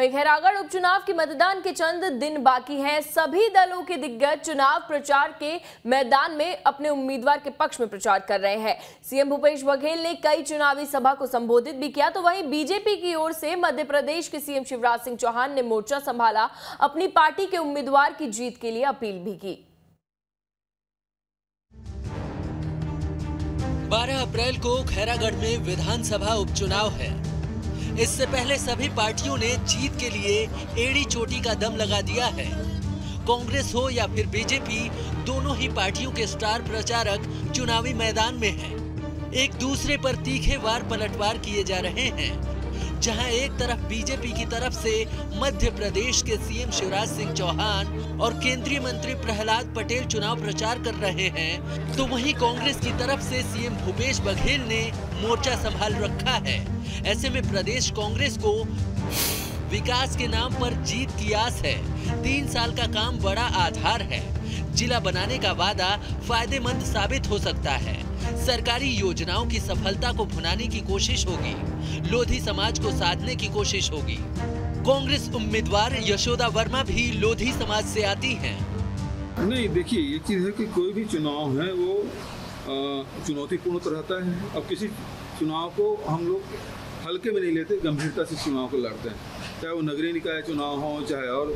वही खैरागढ़ उपचुनाव के मतदान के चंद दिन बाकी हैं। सभी दलों के दिग्गज चुनाव प्रचार के मैदान में अपने उम्मीदवार के पक्ष में प्रचार कर रहे हैं। सीएम भूपेश बघेल ने कई चुनावी सभा को संबोधित भी किया, तो वहीं बीजेपी की ओर से मध्य प्रदेश के सीएम शिवराज सिंह चौहान ने मोर्चा संभाला, अपनी पार्टी के उम्मीदवार की जीत के लिए अपील भी की। 12 अप्रैल को खैरागढ़ में विधानसभा उपचुनाव है। इससे पहले सभी पार्टियों ने जीत के लिए एड़ी चोटी का दम लगा दिया है। कांग्रेस हो या फिर बीजेपी, दोनों ही पार्टियों के स्टार प्रचारक चुनावी मैदान में हैं। एक दूसरे पर तीखे वार पलटवार किए जा रहे हैं, जहां एक तरफ बीजेपी की तरफ से मध्य प्रदेश के सीएम शिवराज सिंह चौहान और केंद्रीय मंत्री प्रहलाद पटेल चुनाव प्रचार कर रहे हैं, तो वहीं कांग्रेस की तरफ से सीएम भूपेश बघेल ने मोर्चा संभाल रखा है। ऐसे में प्रदेश कांग्रेस को विकास के नाम पर जीत की आस है। 3 साल का काम बड़ा आधार है। जिला बनाने का वादा फायदेमंद साबित हो सकता है। सरकारी योजनाओं की सफलता को भुनाने की कोशिश होगी, लोधी समाज को साधने की कोशिश होगी। कांग्रेस उम्मीदवार यशोदा वर्मा भी लोधी समाज से आती हैं। नहीं, देखिए, ये चीज है कि कोई भी चुनाव है वो चुनौतीपूर्ण तो रहता है। अब किसी चुनाव को हम लोग हल्के में नहीं लेते, गंभीरता से चुनाव को लड़ते हैं। चाहे वो नगरीय निकाय चुनाव हो, चाहे और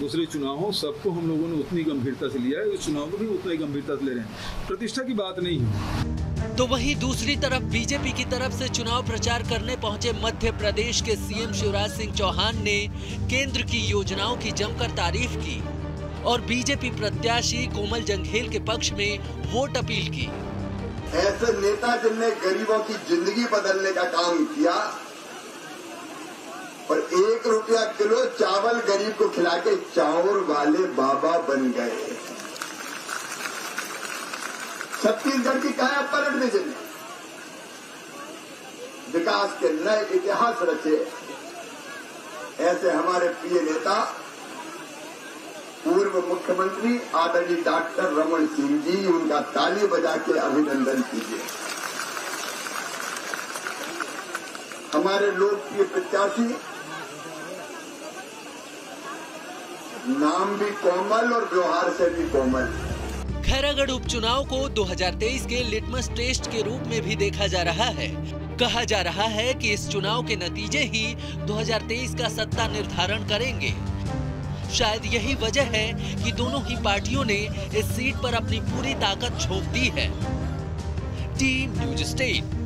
दूसरे चुनाव हो, सबको हम लोगों ने उतनी गंभीरता से लिया है। इस चुनाव को भी उतना ही गंभीरता से ले रहे हैं, प्रतिष्ठा की बात नहीं है। तो वहीं दूसरी तरफ बीजेपी की तरफ से चुनाव प्रचार करने पहुंचे मध्य प्रदेश के सीएम शिवराज सिंह चौहान ने केंद्र की योजनाओं की जमकर तारीफ की और बीजेपी प्रत्याशी कोमल जंगहेल के पक्ष में वोट अपील की। ऐसे नेता जिनने गरीबों की जिंदगी बदलने का काम किया और 1 रुपया किलो चावल गरीब को खिला के चावल वाले बाबा बन गए। छत्तीसगढ़ की काया पलट दी जिन्हें, विकास के नए इतिहास रचे। ऐसे हमारे प्रिय नेता पूर्व मुख्यमंत्री आदरणीय डॉक्टर रमन सिंह जी, उनका ताली बजा के अभिनंदन कीजिए। हमारे लोकप्रिय प्रत्याशी, नाम भी कोमल और व्यवहार से भी कोमल। खैरागढ़ उपचुनाव को 2023 के लिटमस टेस्ट के रूप में भी देखा जा रहा है। कहा जा रहा है कि इस चुनाव के नतीजे ही 2023 का सत्ता निर्धारण करेंगे। शायद यही वजह है कि दोनों ही पार्टियों ने इस सीट पर अपनी पूरी ताकत झोंक दी है। Team news state.